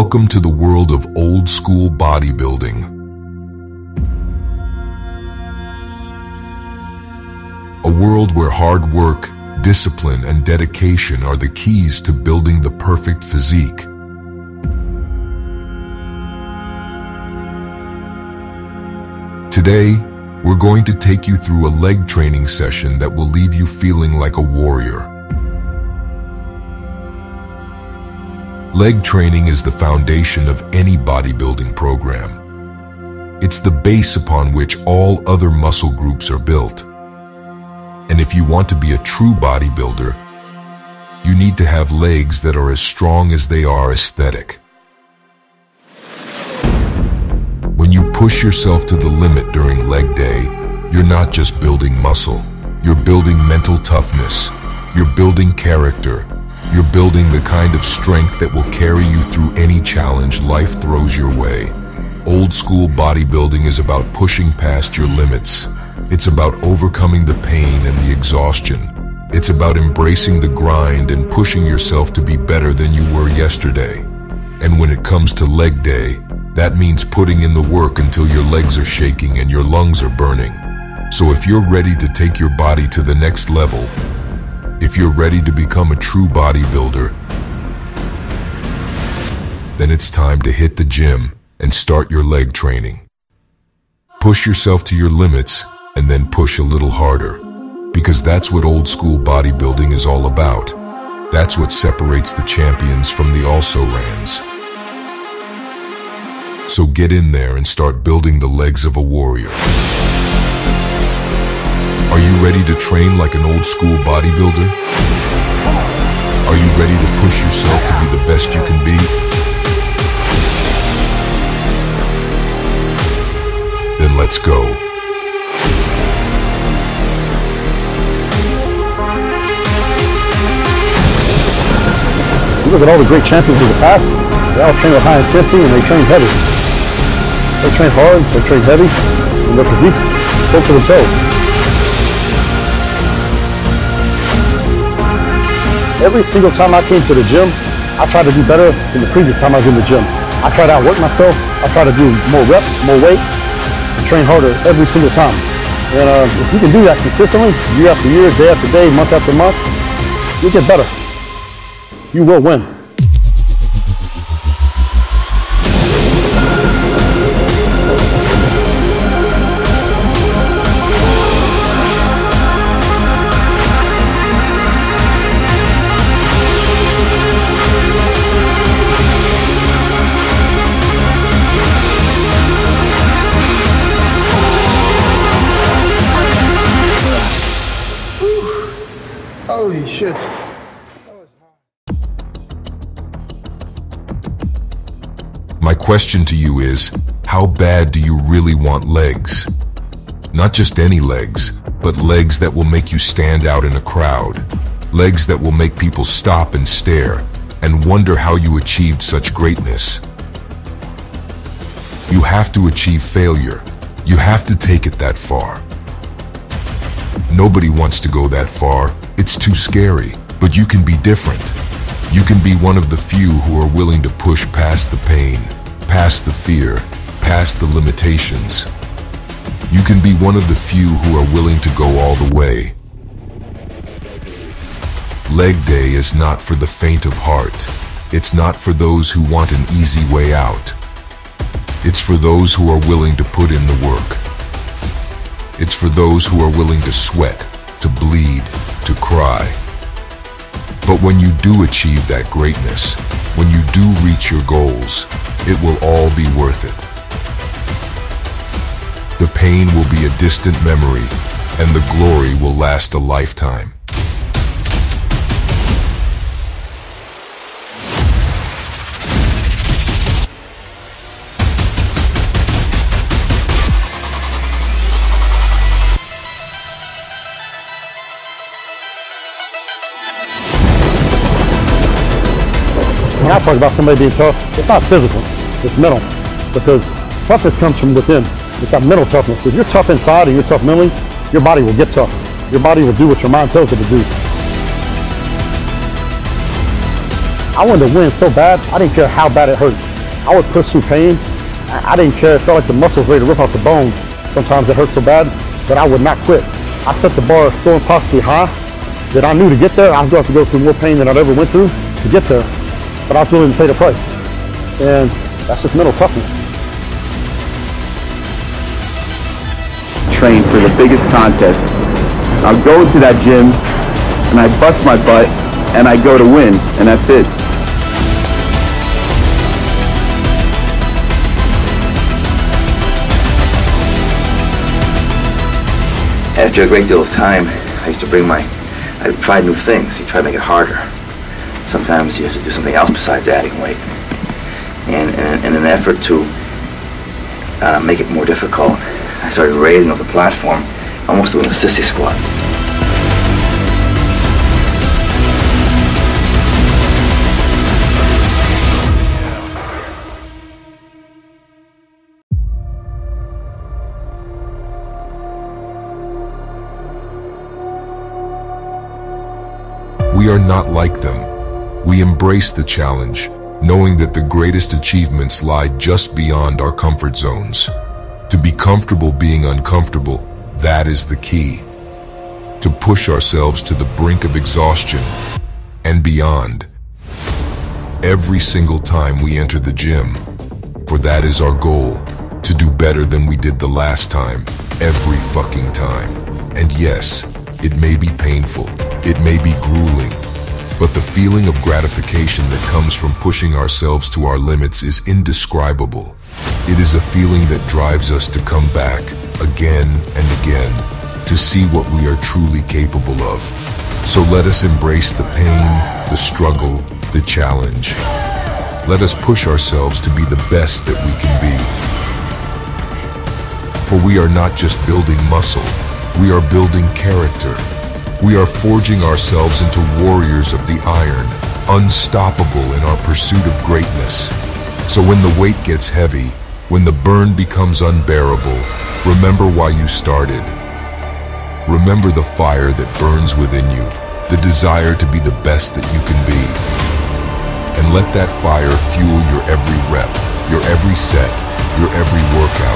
Welcome to the world of old school bodybuilding. A world where hard work, discipline, and dedication are the keys to building the perfect physique. Today, we're going to take you through a leg training session that will leave you feeling like a warrior. Leg training is the foundation of any bodybuilding program. It's the base upon which all other muscle groups are built. And if you want to be a true bodybuilder, you need to have legs that are as strong as they are aesthetic. When you push yourself to the limit during leg day, you're not just building muscle, you're building mental toughness, you're building character. You're building the kind of strength that will carry you through any challenge life throws your way. Old school bodybuilding is about pushing past your limits. It's about overcoming the pain and the exhaustion. It's about embracing the grind and pushing yourself to be better than you were yesterday. And when it comes to leg day, that means putting in the work until your legs are shaking and your lungs are burning. So if you're ready to take your body to the next level, if you're ready to become a true bodybuilder, then it's time to hit the gym and start your leg training. Push yourself to your limits and then push a little harder, because that's what old school bodybuilding is all about. That's what separates the champions from the also-rans. So get in there and start building the legs of a warrior. Are you ready to train like an old-school bodybuilder? Are you ready to push yourself to be the best you can be? Then let's go. You look at all the great champions of the past. They all train with high intensity and they train heavy. They train hard, they train heavy, and their physiques spoke for themselves. Every single time I came to the gym, I tried to do better than the previous time I was in the gym. I tried to outwork myself. I tried to do more reps, more weight, and train harder every single time. And if you can do that consistently, year after year, day after day, month after month, you'll get better. You will win. Holy shit. My question to you is, how bad do you really want legs? Not just any legs, but legs that will make you stand out in a crowd. Legs that will make people stop and stare and wonder how you achieved such greatness. You have to achieve failure. You have to take it that far. Nobody wants to go that far. It's too scary, but you can be different. You can be one of the few who are willing to push past the pain, past the fear, past the limitations. You can be one of the few who are willing to go all the way. Leg day is not for the faint of heart. It's not for those who want an easy way out. It's for those who are willing to put in the work. It's for those who are willing to sweat, to bleed, to cry. But when you do achieve that greatness, when you do reach your goals, it will all be worth it. The pain will be a distant memory, and the glory will last a lifetime. When I talk about somebody being tough, it's not physical, it's mental. Because toughness comes from within. It's that mental toughness. If you're tough inside and you're tough mentally, your body will get tough. Your body will do what your mind tells it to do. I wanted to win so bad, I didn't care how bad it hurt. I would push through pain. I didn't care. It felt like the muscle was ready to rip off the bone. Sometimes it hurt so bad that I would not quit. I set the bar so impossibly high that I knew to get there I was going to have to go through more pain than I'd ever went through to get there. But I was willing to pay the price. And that's just mental toughness. Train for the biggest contest. I'll go to that gym and I bust my butt and I go to win, and that's it. After a great deal of time, I tried new things. You try to make it harder. Sometimes you have to do something else besides adding weight. And in an effort to make it more difficult, I started raising up the platform, almost doing a sissy squat. We are not like them. We embrace the challenge, knowing that the greatest achievements lie just beyond our comfort zones. To be comfortable being uncomfortable, that is the key. To push ourselves to the brink of exhaustion and beyond. Every single time we enter the gym, for that is our goal, to do better than we did the last time, every fucking time. And yes, it may be painful. It may be grueling, but the feeling of gratification that comes from pushing ourselves to our limits is indescribable. It is a feeling that drives us to come back again and again to see what we are truly capable of. So let us embrace the pain, the struggle, the challenge. Let us push ourselves to be the best that we can be. For we are not just building muscle, we are building character. We are forging ourselves into warriors of the iron, unstoppable in our pursuit of greatness. So when the weight gets heavy, when the burn becomes unbearable, remember why you started. Remember the fire that burns within you, the desire to be the best that you can be. And let that fire fuel your every rep, your every set, your every workout.